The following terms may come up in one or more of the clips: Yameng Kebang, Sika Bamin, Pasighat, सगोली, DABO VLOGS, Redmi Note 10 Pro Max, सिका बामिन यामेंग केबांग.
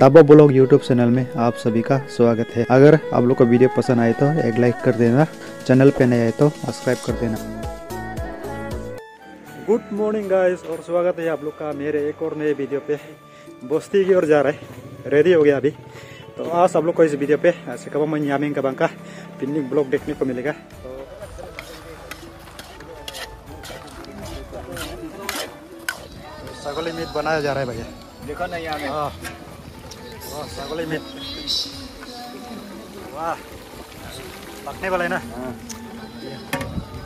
दाबो blog YouTube channel में आप सभी का स्वागत है। अगर आप लोग को वीडियो पसंद आए तो एक लाइक कर देना, चैनल पे नए आए तो सब्सक्राइब कर देना। गुड मॉर्निंग गाइस और स्वागत है आप लोग का मेरे एक और नए वीडियो पे। बस्ती की ओर जा रहे है, रेडी हो गया अभी। तो आज आप लोग को इस वीडियो पे सिका बामिन यामेंग केबांग का पिकनिक ब्लॉग देखने को मिलेगा। सगोली मीट बनाया जा रहा है भैया, देखो ना यहाँ में। वाह सगोली मीट, वाह पकने वाला है ना।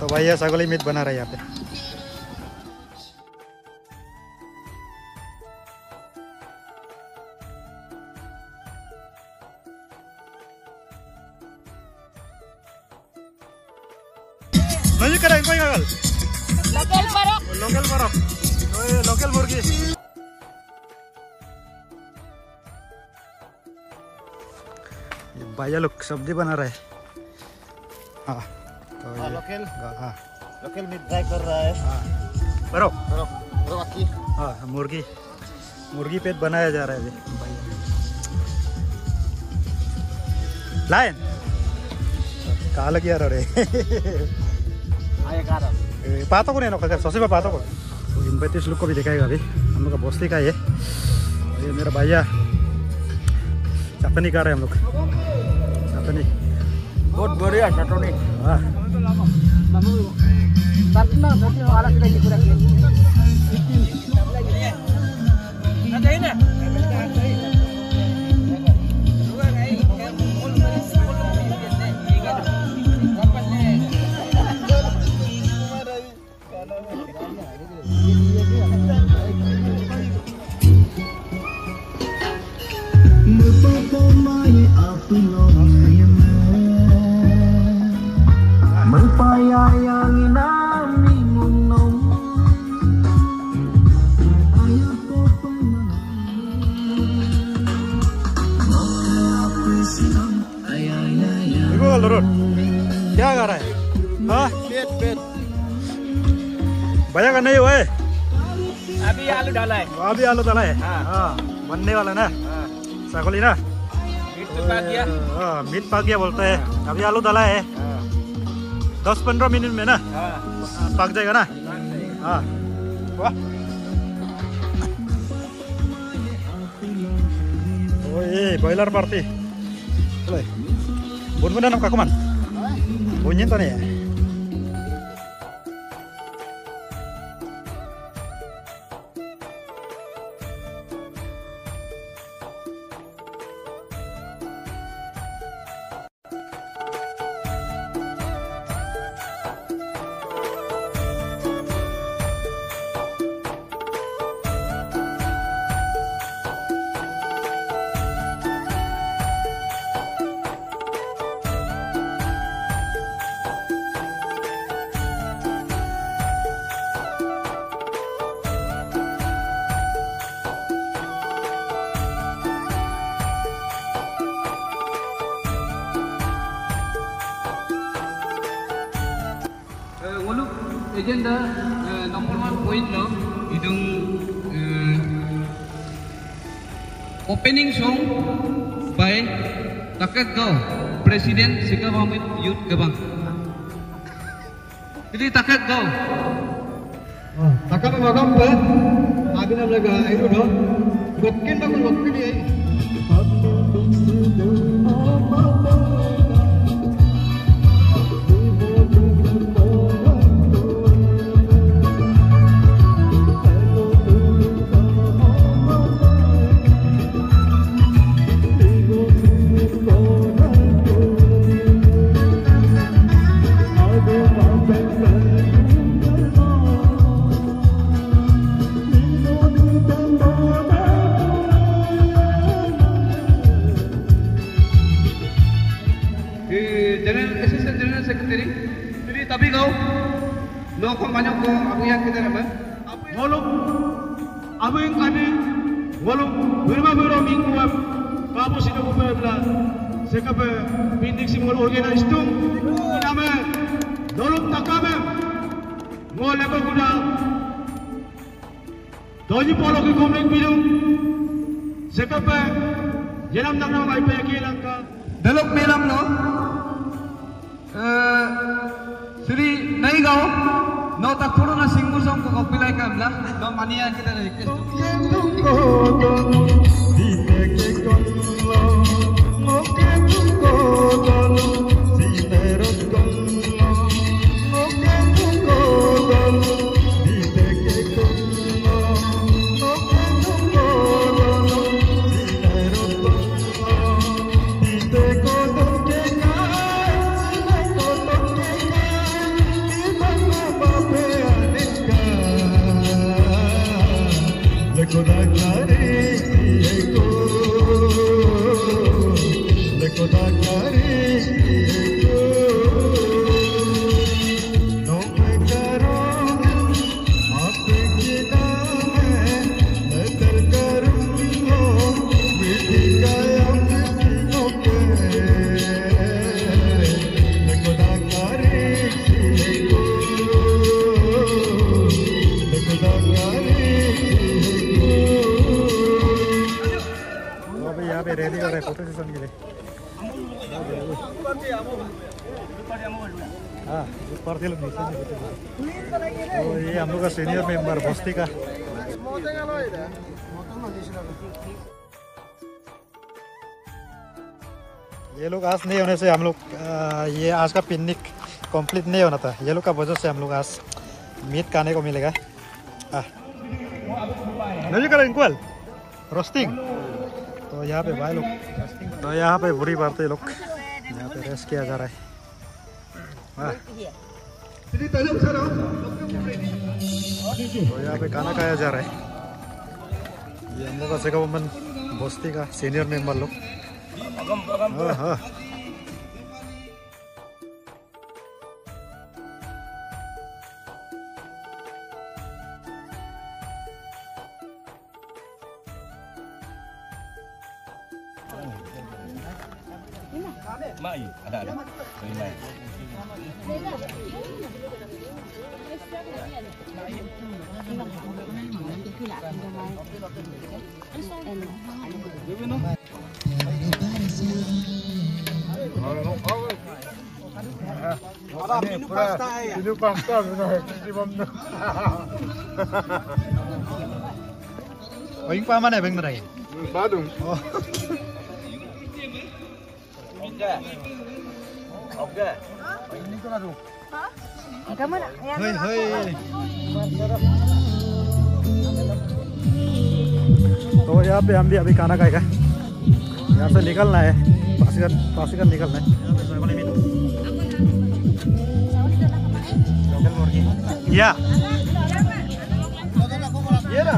तो भैया सगोली मीट बना रहा है यहाँ पे। लोकल बर्फ, लोकल मुर्गी। भैया लोग सब्जी बना रहे हैं। तो लोकल मीट फ्राई कर रहा है। हाँ मुर्गी पेट बनाया जा रहा है भैया। लाइन कहाँ लग यार रे पातों को नहीं नौकर सौसीबा पातों को। तो इन बैतीस लोग को भी दिखाएगा अभी। हम लोग का बस्ती का ये मेरा भैया चटनी खा रहे हैं हम लोग। चटनी बहुत बढ़िया चटनी। हाँ क्या कर रहा है? हाँ भैया का नहीं हुआ है अभी, आलू डाला है। अभी आलू डाला है। हाँ बनने वाला ना सगोली ना। मीट पक गया बोलता है, अभी आलू डाला है। 10-15 मिनट में ना पक जाएगा ना। हाँ ओए बॉयलर पार्टी बुन नाम Kakumanu bunyi tuh nih ya. Agenda nomor 1 point lo idung opening song by Takakau Presiden Sika Bamin Yut Kebang. Jadi Takakau. Oh, Takakau magam ba? Abi nam laga itu do. Bukan bagus bukan dia. Doji polo ki kumling bilung sekepe jelam nang nang ipe ki langka delok melam no Sri nai gao no tak puru na singgur song ko pilai ka bla do mania kita dari Kristo senior member Bosti kah? ये लोग आज नहीं होने से हम लोग ये आज का पिकनिक कंप्लीट नहीं होना था। ये लोग का वजह से हम लोग आज मीट खाने को मिलेगा। नहीं करें इंक्वल रोस्टिंग। तो यहाँ पे भाई लोग तो यहाँ पे बुरी बात है लोग यहाँ पे रेस्ट किया जा रहा है। तो यहाँ पे खाना खाया जा रहा है। ये हम लोग का सिका बमन बस्ती का सीनियर मेंबर लोग। हाँ। Mai, ada. Mai. Ini paman ya, Bang Nerai? Badung. Oke. Ini tuh aduh. Hah? Kamu nak? Hei, hei. तो यहाँ पे हम भी अभी खाना खाएगा। यहाँ से निकलना है, पासीगन निकलना है। या। ये ना।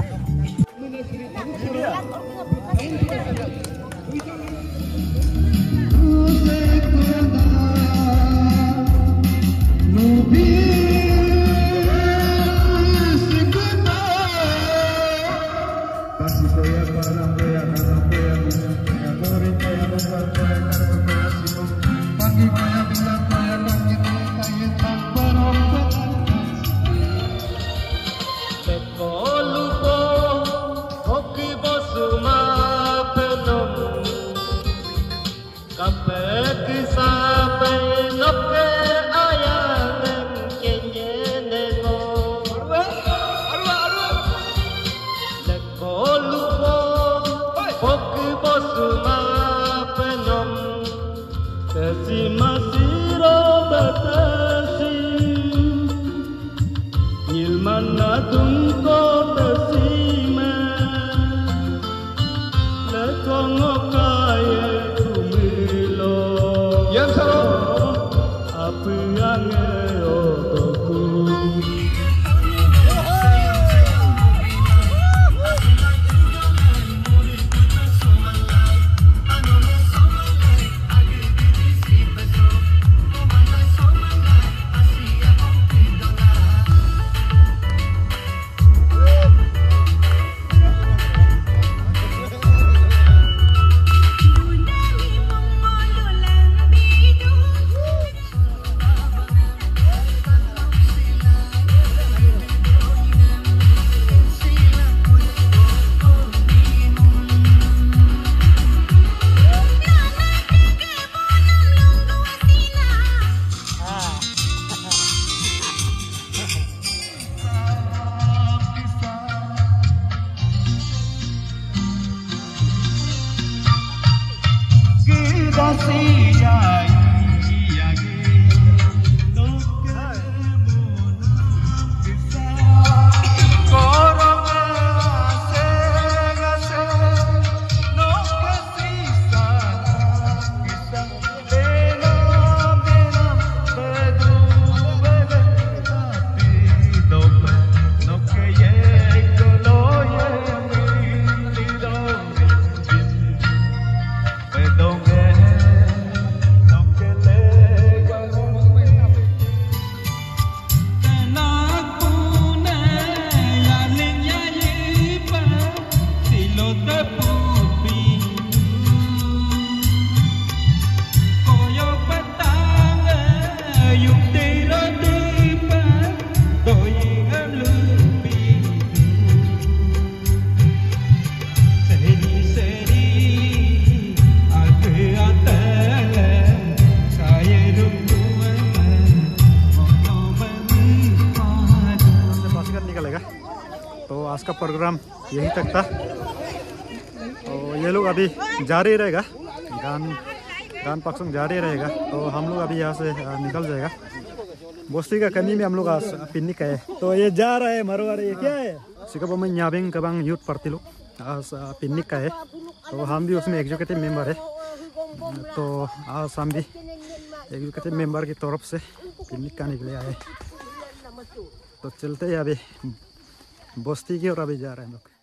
प्रोग्राम यहीं तक था। तो ये लोग अभी जारी रहेगा, गान पक्संग जारी रहेगा। तो हम लोग अभी यहाँ से निकल जाएगा। बोस्ती का कनी में हम लोग आज पिकनिक है। तो ये जा रहा है मरवाड़ी, क्या है सिका बामिन यामेंग केबांग यूथ पार्टी लोग आज पिकनिक का है। तो हम भी उसमें एग्जीक्यूटिव मेंबर है। तो आज हम भी एग्जीक्यूटिव मेंबर की तरफ से पिकनिक का निकले आए। तो चलते हैं अभी बस्ती की और अभी जा रहे हैं लोग।